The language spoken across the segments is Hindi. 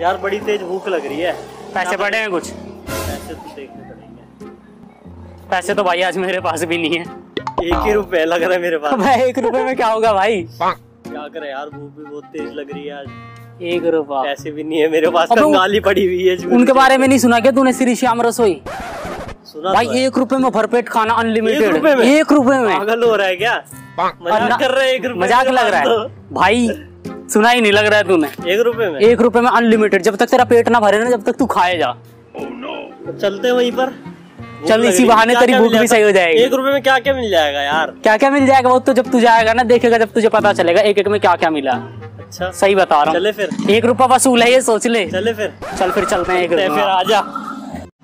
यार बड़ी तेज भूख लग रही है। पैसे पड़े हैं कुछ? पैसे तो देखने पड़ेंगे। पैसे तो भाई आज मेरे पास भी नहीं है। 1 ही रुपया लग रहा है मेरे पास। भाई 1 रुपये में क्या होगा भाई? क्या करे यार, भूख भी बहुत तेज लग रही है आज। 1 रुपया पैसे भी नहीं है मेरे पास, कंगाली पड़ी हुई है। उनके बारे में नहीं सुना क्या तूने, श्री श्याम रसोई? सुना भाई, 1 रुपये में भरपेट खाना अनलिमिटेड। 1 रुपये में पागल हो रहा है क्या? मजाक कर रहा है, 1 रुपये मजाक लग रहा है भाई। सुना ही नहीं लग रहा है तूने? 1 रुपये में अनलिमिटेड, जब तक तेरा पेट ना भरे ना जब तक तू खाए जा। oh no. चलते हैं वहीं पर, चल इसी बहाने तेरी भूख भी सही हो जाएगी। 1 रुपये में क्या क्या मिल जाएगा यार? क्या क्या मिल जाएगा वो तो जब तू जाएगा ना देखेगा, जब तुझे पता चलेगा 1-1 में क्या क्या मिला। अच्छा सही बता रहा हूँ। चले फिर, 1 रुपया वसूल है ये सोच ले। चले फिर, चल फिर चलते हैं। 1 रुपया आजा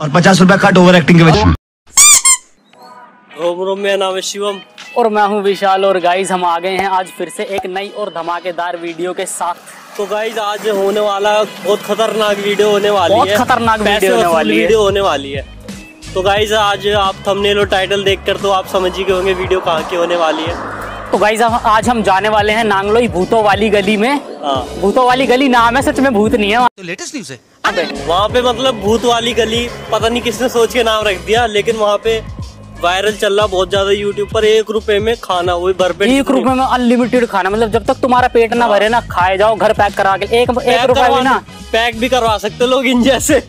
और 50 रुपया कट ओवर एक्टिंग के वजह। रोम रोम, मेरा नाम है शिवम और मैं हूं विशाल। और गाइज हम आ गए हैं आज फिर से एक नई और धमाकेदार वीडियो के साथ। तो गाइज आज होने वाला बहुत खतरनाक वीडियो होने वाली है। बहुत खतरनाक वीडियो होने वाली है। तो गाइज आज आप थंबनेल और टाइटल देखकर तो आप समझ ही गए होंगे वीडियो कहाँ की होने वाली है। तो गाइज आज हम जाने वाले हैं नांगलोई भूतों वाली गली में। भूतों वाली गली नाम है, सच में भूत नहीं है तो लेटेस्ट न्यूज है। वहाँ पे मतलब भूत वाली गली, पता नहीं किसने सोच के नाम रख दिया, लेकिन वहाँ पे वायरल चल रहा बहुत ज्यादा यूट्यूब पर। 1 रुपए में खाना, वो भरपेट 1 रुपए में अनलिमिटेड खाना। मतलब जब तक तुम्हारा पेट ना भरे ना खाए जाओ, घर पैक करा के। 1 रुपए में ना पैक भी करवा सकते लोग इन जैसे।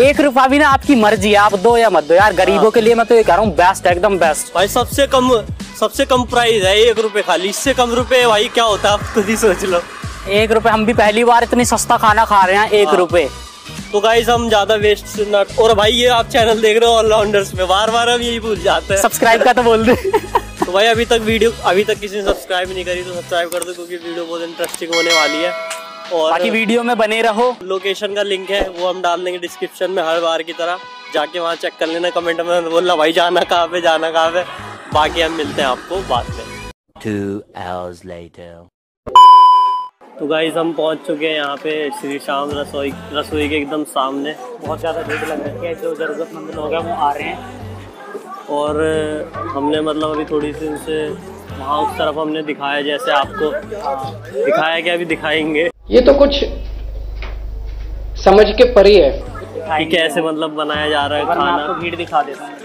1 रुपया भी ना आपकी मर्जी है, आप दो या मत दो यार। गरीबों के लिए मैं तो ये कह रहा हूँ बेस्ट, एकदम बेस्ट भाई। सबसे कम प्राइस है 1 रुपये खाली। इससे कम रुपये भाई क्या होता है, आप खुद ही सोच लो। 1 रुपये हम भी पहली बार इतनी सस्ता खाना खा रहे हैं 1 रुपये। तो गाइस हम ज्यादा वेस्ट ना। और भाई ये आप चैनल देख रहे हो ऑलराउंडर्स में, बार बार हम यही भूल जाते हैं सब्सक्राइब का तो बोल दे। तो भाई अभी तक किसी ने सब्सक्राइब नहीं करी तो सब्सक्राइब कर दो, क्योंकि वीडियो बहुत इंटरेस्टिंग होने वाली है। और बाकी वीडियो में बने रहो। लोकेशन का लिंक है वो हम डाल देंगे डिस्क्रिप्शन में हर बार की तरह, जाके वहाँ चेक कर लेना। कमेंट में बोलना भाई जाना कहाँ पे। बाकी हम मिलते हैं आपको बाद में। 2 hours later तो गाइस हम पहुंच चुके हैं यहाँ पे श्री श्याम रसोई के एकदम सामने। बहुत ज़्यादा भीड़ लग रही है, जो ज़रूरतमंद लोग हैं वो आ रहे हैं। और हमने मतलब अभी थोड़ी सी उनसे वहाँ उस तरफ हमने दिखाया, जैसे आपको दिखाया कि अभी दिखाएंगे। ये तो कुछ समझ के परे है कि कैसे मतलब बनाया जा रहा है खाना। आपको भीड़ दिखा देता है।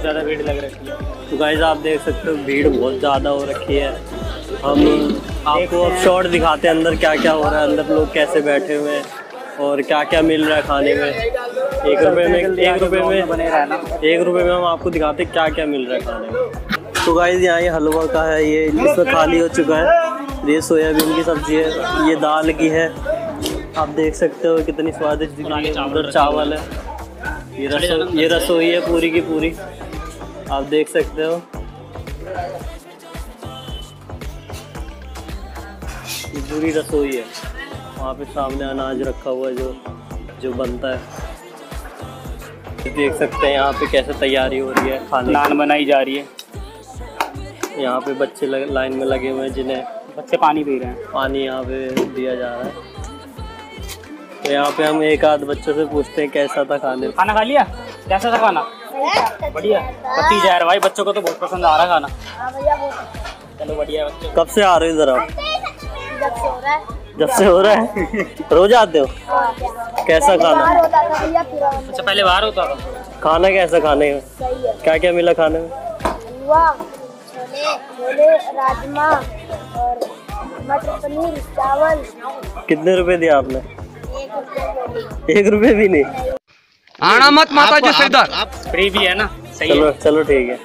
ज़्यादा भीड़ लग रखी है। तो गाइस आप देख सकते हो भीड़ बहुत ज़्यादा हो रखी है। हम आपको अब शॉर्ट दिखाते हैं अंदर क्या क्या हो रहा है, अंदर लोग कैसे बैठे हुए हैं और क्या क्या मिल रहा है खाने में। 1 रुपये में हम आपको दिखाते हैं क्या क्या मिल रहा है खाने में। तो गाइस यहाँ ये हलवा का है, ये इसमें खाली हो चुका है। ये सोयाबीन की सब्जी है, ये दाल की है, आप देख सकते हो कितनी स्वादिष्ट। उधर चावल है, ये रसोई है पूरी की पूरी, आप देख सकते हो। ये पूरी रसोई है, वहाँ पे सामने अनाज रखा हुआ है जो बनता है। देख सकते हैं यहाँ पे कैसे तैयारी हो रही है खाने की, दाल बनाई जा रही है। यहाँ पे बच्चे लाइन में लगे हुए हैं, जिन्हें बच्चे पानी पी रहे हैं, पानी यहाँ पे दिया जा रहा है। तो यहाँ पे हम 1-8 बच्चों से पूछते हैं कैसा था खाना। खा लिया? कैसा था खाना? बढ़िया। जा रहा भाई, बच्चों को तो बहुत पसंद आ रहा खाना। चलो बढ़िया। कब से आ रहे हो इधर आप? जब से हो रहा है। रोज आते हो? कैसा खाना? अच्छा पहले बाहर होता था। खाना कैसा, खाने में क्या क्या मिला? खाने में राजमा और मटर पनीर, चावल। कितने रुपए दिया आपने? 1 रुपये भी नहीं। आना मत माता जी सैदार, आप फ्री भी है ना। सही है, चलो ठीक है।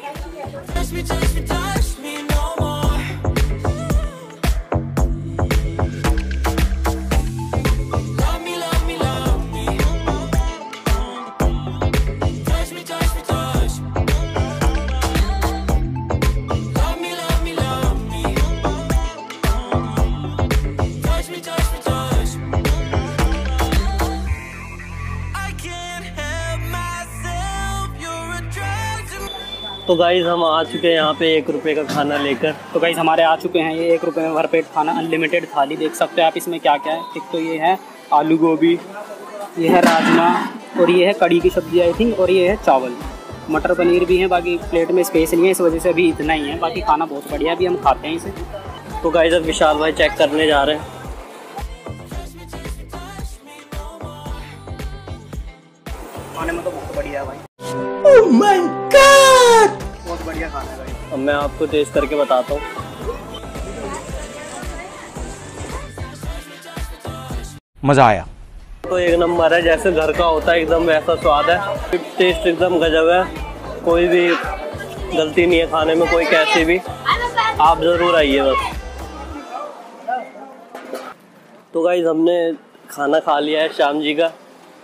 तो गाइज हम आ चुके हैं यहाँ पे 1 रुपये का खाना लेकर। तो गाइज हमारे आ चुके हैं ये 1 रुपये में भरपेट खाना अनलिमिटेड थाली। देख सकते हैं आप इसमें क्या क्या है। एक तो ये है आलू गोभी, ये है राजमा, और ये है कड़ी की सब्जी आई थिंक, और ये है चावल। मटर पनीर भी है, बाकी प्लेट में स्पेस नहीं है इस वजह से अभी इतना ही है, बाकी खाना बहुत बढ़िया भी हम खाते हैं इसे। तो गाइस अब विशाल भाई चेक करने जा रहे हैं। खाने में तो बहुत बढ़िया है भाई, ओह माय गॉड बहुत बढ़िया खाना है भाई। अब मैं आपको टेस्ट करके बताता हूँ। मजा आया, तो एक नंबर है, जैसे घर का होता है एकदम वैसा स्वाद है, टेस्ट एकदम गजब है, कोई भी गलती नहीं है खाने में कोई कैसे भी। आप ज़रूर आइए बस। तो गाइस हमने खाना खा लिया है श्याम जी का,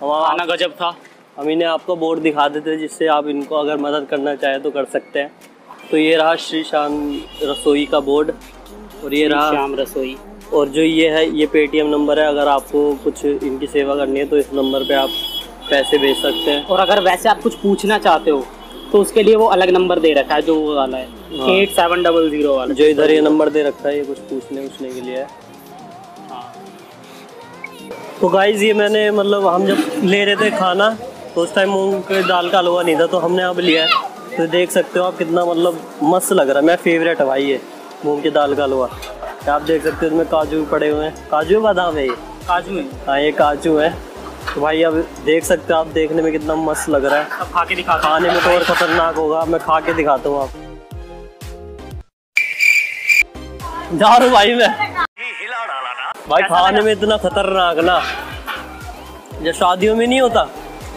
हमारा खाना गजब था। हम इन्हें आपको बोर्ड दिखा देते हैं जिससे आप इनको अगर मदद करना चाहे तो कर सकते हैं। तो ये रहा श्री श्याम रसोई का बोर्ड, और ये रहा श्याम रसोई, और जो ये है ये पेटीएम नंबर है, अगर आपको कुछ इनकी सेवा करनी है तो इस नंबर पे आप पैसे भेज सकते हैं। और अगर वैसे आप कुछ पूछना चाहते हो तो उसके लिए वो अलग नंबर दे रखा है, जो वो वाला है 8700 वाला, जो इधर ये नंबर दे रखा है, ये कुछ पूछने के लिए है। तो गाइज ये मैंने मतलब हम जब ले रहे थे खाना तो उस टाइम मूंग की दाल का हलवा नहीं था, तो हमने अब लिया है, तो देख सकते हो आप कितना मतलब मस्त लग रहा है। मेरा फेवरेट है भाई ये मूँग की दाल का हलवा, आप देख सकते हो इसमें काजू पड़े हुए हैं, काजू बादाम है ये, काजू है, हाँ ये काजू है। तो भाई अब देख सकते हो आप, देखने में कितना मस्त लग रहा है, अब खा के दिखा, खाने में तो और खतरनाक होगा, मैं खा के दिखाता हूँ आपको। जा रहा हूँ भाई मैं, भाई खाने में इतना खतरनाक ना, जब शादियों में नहीं होता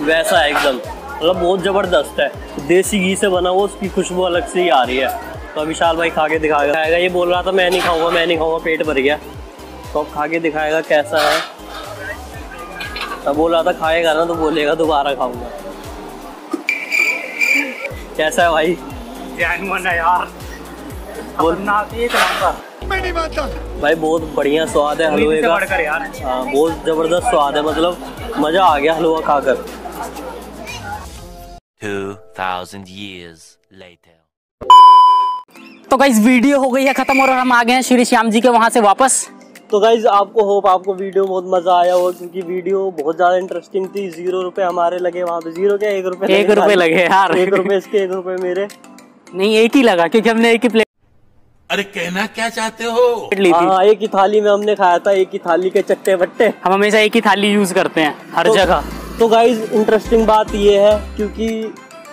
वैसा है एकदम, मतलब बहुत ज़बरदस्त है, देसी घी से बना हुआ, उसकी खुशबू अलग से ही आ रही है। तो विशाल भाई खा के दिखाएगा, ये बोल रहा था मैं नहीं खाऊंगा मैं नहीं खाऊंगा, पेट भर गया, तो अब खा के दिखाएगा कैसा है। अब बोल रहा था खाएगा ना तो बोलेगा दोबारा खाऊंगा। कैसा है भाई? है यार एक नंबर भाई, बहुत बढ़िया स्वाद है हलवे का, हाँ बहुत जबरदस्त स्वाद है, मतलब मजा आ गया हलवा खाकर। 2000 years later। तो गाइज वीडियो हो गई है खत्म, और हम आ गए हैं श्री श्याम जी के वहाँ से वापस। तो गाइज आपको होप आपको वीडियो बहुत मजा आया होगा, क्योंकि वीडियो बहुत ज्यादा इंटरेस्टिंग थी। 0 रुपए हमारे लगे वहाँ पे, 1 रुपए लगे यार, 1 रुपए इसके 1 रुपए मेरे, नहीं 1 ही लगा क्योंकि हमने 1 ही प्लेट, अरे कहना क्या चाहते हो, हाँ 1 ही थाली में हमने खाया था, 1 ही थाली के चट्टे बट्टे, हम हमेशा 1 ही थाली यूज करते हैं हर जगह। तो गाइज इंटरेस्टिंग बात ये है क्योंकि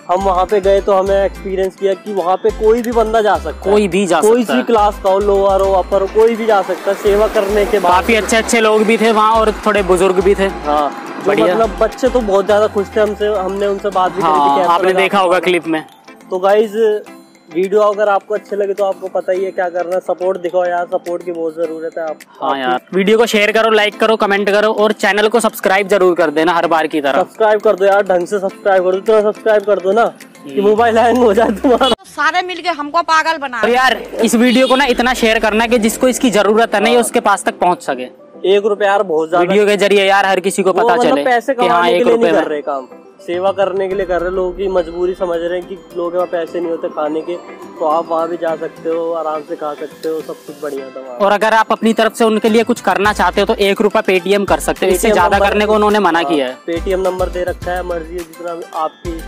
हम वहाँ पे गए तो हमें एक्सपीरियंस किया कि वहाँ पे कोई भी बंदा जा सकता है, कोई भी जा सकता है, कोई सी क्लास का हो, लोअर हो, अपर हो, कोई भी जा सकता है सेवा करने के बाद। काफी अच्छे अच्छे लोग भी थे वहाँ, और थोड़े बुजुर्ग भी थे, हाँ बढ़िया, मतलब बच्चे तो बहुत ज्यादा खुश थे हमसे, हमने उनसे बात भी की, आपने देखा होगा क्लिप में। तो गाइज वीडियो अगर आपको अच्छे लगे तो आपको पता ही है क्या करना है, सपोर्ट दिखाओ यार, सपोर्ट की बहुत जरूरत है आप, हाँ यार, वीडियो को शेयर करो, लाइक करो, कमेंट करो, और चैनल को सब्सक्राइब जरूर कर देना हर बार की तरह। सब्सक्राइब कर दो यार, ढंग से सब्सक्राइब कर दो, इतना सब्सक्राइब कर दो ना कि मोबाइल हैंग हो जाए तुम्हारा, सारे मिलके हमको पागल बना। तो यार इस वीडियो को ना इतना शेयर करना की जिसको इसकी जरूरत है नहीं उसके पास तक पहुँच सके। 1 रुपया यार बहुत ज्यादा, वीडियो के जरिए यार हर किसी को पता चले, पैसे कमाने के लिए नहीं कर रहे काम, सेवा करने के लिए कर रहे, लोगों की मजबूरी समझ रहे हैं कि लोगों के पास पैसे नहीं होते खाने के, तो आप वहाँ भी जा सकते हो, आराम से खा सकते हो, सब कुछ बढ़िया था। और अगर आप अपनी तरफ से उनके लिए कुछ करना चाहते हो तो 1 रुपया पेटीएम कर सकते हो, इससे ज्यादा करने को उन्होंने मना किया है। पेटीएम नंबर दे रखा है, मर्जी है जितना आपकी,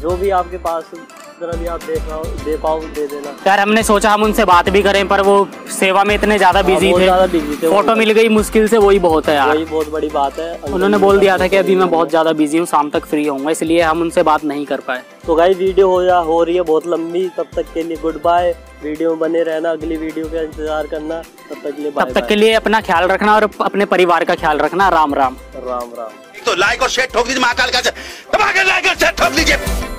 जो भी आपके पास जितना भी आप दे पाओ दे देना। यार हमने सोचा हम उनसे बात भी करें पर वो सेवा में इतने ज्यादा बिजी थे, फोटो मिल गई मुश्किल से, वही बहुत है यार, वही बहुत बड़ी बात है। उन्होंने बोल दिया था कि अभी मैं बहुत ज्यादा बिजी हूँ, शाम तक फ्री होऊंगा, इसलिए हम उनसे बात नहीं कर पाए। तो गाइस वीडियो हो रही है बहुत लंबी, तब तक के लिए गुड बाय, वीडियो में बने रहना, अगली वीडियो का इंतजार करना, तब तक के लिए अपना ख्याल रखना और अपने परिवार का ख्याल रखना। राम राम राम राम। तो लाइक और शेयर ठोक दीजिए, महाकाल का धमाके लाइक और शेयर ठोक दीजिए।